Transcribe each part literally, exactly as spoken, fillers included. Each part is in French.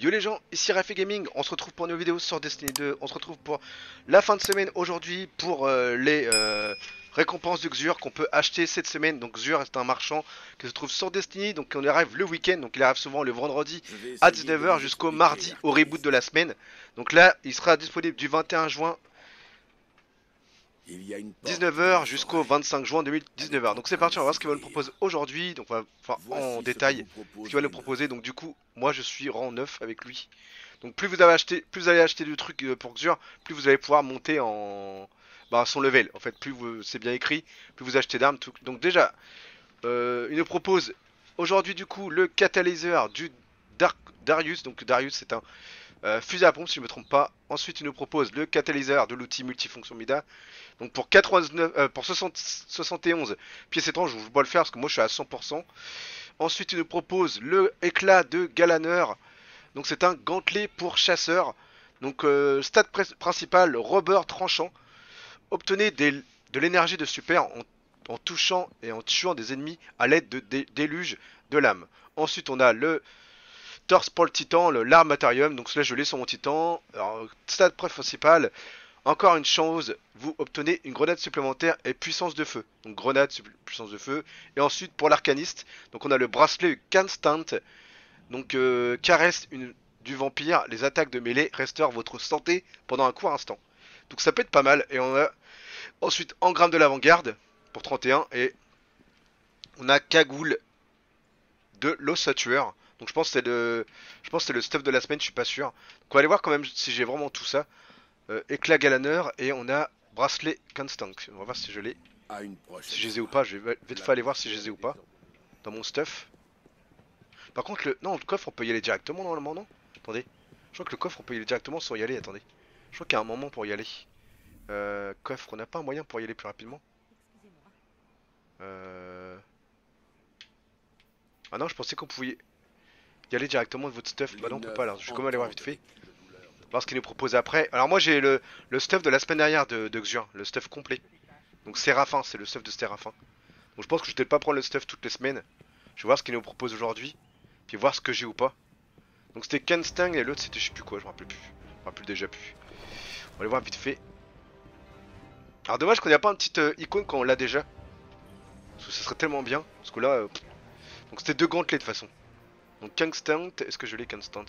Yo les gens, ici Raphi Gaming, on se retrouve pour une nouvelle vidéo sur Destiny deux, on se retrouve pour la fin de semaine aujourd'hui pour euh, les euh, récompenses du Xur qu'on peut acheter cette semaine. Donc Xur est un marchand qui se trouve sur Destiny, donc on arrive le week-end, donc il arrive souvent le vendredi à dix-neuf heures jusqu'au mardi au reboot de la semaine. Donc là il sera disponible du vingt et un juin dix-neuf heures jusqu'au vingt-cinq juin deux mille dix-neuf. Donc c'est parti, on va voir ce qu'il va nous proposer aujourd'hui. Donc on va voir en détail ce qu'il va nous proposer. Donc du coup, moi je suis rang neuf avec lui. Donc plus vous avez acheté, plus vous allez acheter du truc pour Xur, plus vous allez pouvoir monter en bah, son level. En fait, plus c'est bien écrit, plus vous achetez d'armes. Tout... Donc déjà, euh, il nous propose aujourd'hui du coup le catalyseur du Dark Darius. Donc Darius c'est un euh, fusil à pompe si je ne me trompe pas. Ensuite il nous propose le catalyseur de l'outil multifonction Mida. Donc pour, quatre-vingt-dix-neuf, euh, pour soixante, soixante et onze pièces étranges, je ne vais pas le faire parce que moi je suis à cent pour cent. Ensuite il nous propose le éclat de Galanor. Donc c'est un gantelet pour chasseur. Donc euh, stade principal, robeur tranchant. Obtenez des, de l'énergie de super en, en touchant et en tuant des ennemis à l'aide de dé, déluge de l'âme. Ensuite on a le torse pour le titan, l'armatarium. Donc cela je l'ai sur mon titan. Alors, stade principal. Encore une chose, vous obtenez une grenade supplémentaire et puissance de feu. Donc grenade, puissance de feu. Et ensuite pour l'arcaniste, donc on a le bracelet Canstant. Donc euh, caresse une, du vampire, les attaques de mêlée restaurent votre santé pendant un court instant. Donc ça peut être pas mal. Et on a ensuite engramme de l'avant-garde pour trente et un. Et on a cagoule de l'Ossatueur. Donc je pense que c'est le, je pense que c'est le stuff de la semaine, je suis pas sûr. Donc on va aller voir quand même si j'ai vraiment tout ça. Euh, éclat Galanor et on a bracelet Canstant. On va voir si je l'ai. Si je les ai ou pas, je vais vite fait aller voir si je les ai ou pas. Dans mon stuff. Par contre, le. Non, le coffre on peut y aller directement normalement, non? Attendez. Je crois que le coffre on peut y aller directement sans y aller. Attendez. Je crois qu'il y a un moment pour y aller. Euh. Coffre, on n'a pas un moyen pour y aller plus rapidement? Euh. Ah non, je pensais qu'on pouvait y aller directement de votre stuff. Bah non, on peut pas là. Je vais quand même aller voir vite fait. Voir ce qu'il nous propose après. Alors moi j'ai le, le stuff de la semaine dernière de, de Xur, le stuff complet. Donc Seraphine, c'est le stuff de Seraphine. Donc je pense que je vais peut-être pas prendre le stuff toutes les semaines. Je vais voir ce qu'il nous propose aujourd'hui, puis voir ce que j'ai ou pas. Donc c'était Kingstant et l'autre c'était je sais plus quoi, je me rappelle plus. Je me rappelle déjà plus. On va aller voir vite fait. Alors dommage qu'on n'y a pas une petite euh, icône quand on l'a déjà. Parce que ça serait tellement bien. Parce que là... Euh... Donc c'était deux gantelets de toute façon. Donc Kingstant, est-ce que je l'ai Kingstant?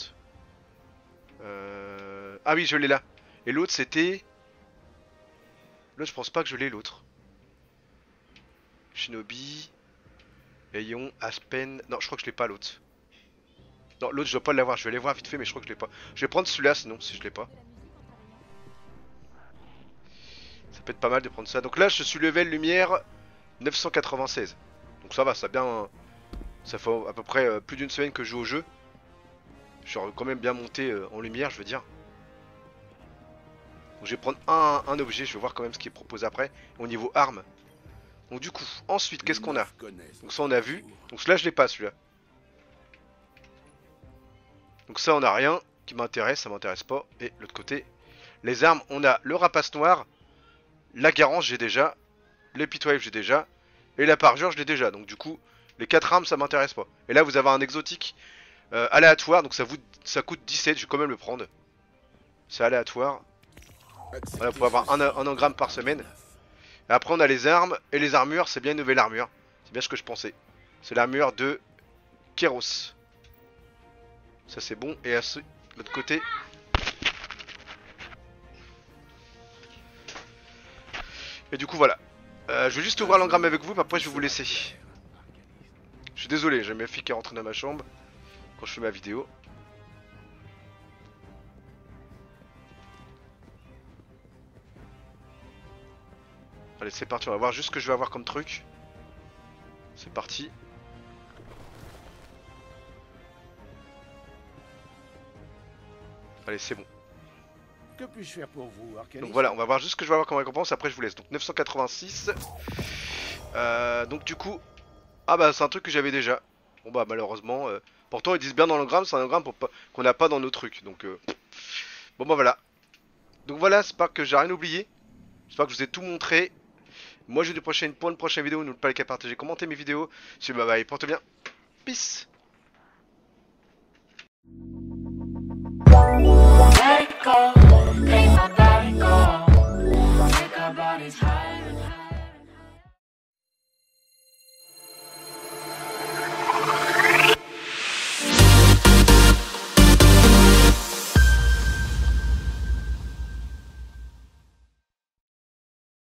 Euh... Ah oui, je l'ai là. Et l'autre, c'était... L'autre, je pense pas que je l'ai, l'autre. Shinobi. Ayon, Aspen... Non, je crois que je l'ai pas, l'autre. Non, l'autre, je dois pas l'avoir. Je vais aller voir vite fait, mais je crois que je l'ai pas. Je vais prendre celui-là, sinon, si je l'ai pas. Ça peut être pas mal de prendre ça. Donc là, je suis level lumière neuf cent quatre-vingt-seize. Donc ça va, ça bien... Ça fait à peu près plus d'une semaine que je joue au jeu. Je suis quand même bien monté en lumière, je veux dire. Donc je vais prendre un, un objet, je vais voir quand même ce qui est proposé après, au niveau armes. Donc du coup, ensuite, qu'est-ce qu'on a? Donc ça on a vu, donc là je l'ai pas celui-là. Donc ça on a rien qui m'intéresse, ça m'intéresse pas. Et l'autre côté, les armes, on a le rapace noir, la garance j'ai déjà, les pitwife j'ai déjà, et la parjure je l'ai déjà. Donc du coup, les quatre armes ça m'intéresse pas. Et là vous avez un exotique euh, aléatoire, donc ça, vous, ça coûte dix-sept, je vais quand même le prendre. C'est aléatoire. Voilà, pour avoir un, un engramme par semaine. Et après on a les armes et les armures, c'est bien une nouvelle armure. C'est bien ce que je pensais. C'est l'armure de Keros. Ça c'est bon. Et à ce, l'autre côté. Et du coup voilà. Euh, je vais juste ouvrir l'engramme avec vous, mais après je vais vous laisser. Je suis désolé, j'ai mes filles qui rentrent dans ma chambre quand je fais ma vidéo. Allez c'est parti, on va voir juste ce que je vais avoir comme truc. C'est parti. Allez c'est bon. Que puis-je faire pour vous, Arcaniste ? Donc voilà, on va voir juste ce que je vais avoir comme récompense, après je vous laisse. Donc neuf cent quatre-vingt-six. Euh, donc du coup... Ah bah c'est un truc que j'avais déjà. Bon bah malheureusement... Euh... Pourtant ils disent bien dans l'engramme, c'est un engramme pas... qu'on n'a pas dans nos trucs. Donc euh... Bon bah voilà. Donc voilà, j'espère que j'ai rien oublié. J'espère que je vous ai tout montré. Moi je vous dis prochaine pour une prochaine vidéo, n'oubliez pas les cas partager, commenter mes vidéos. Je vous dis bye bye, portez bien. Peace. encore.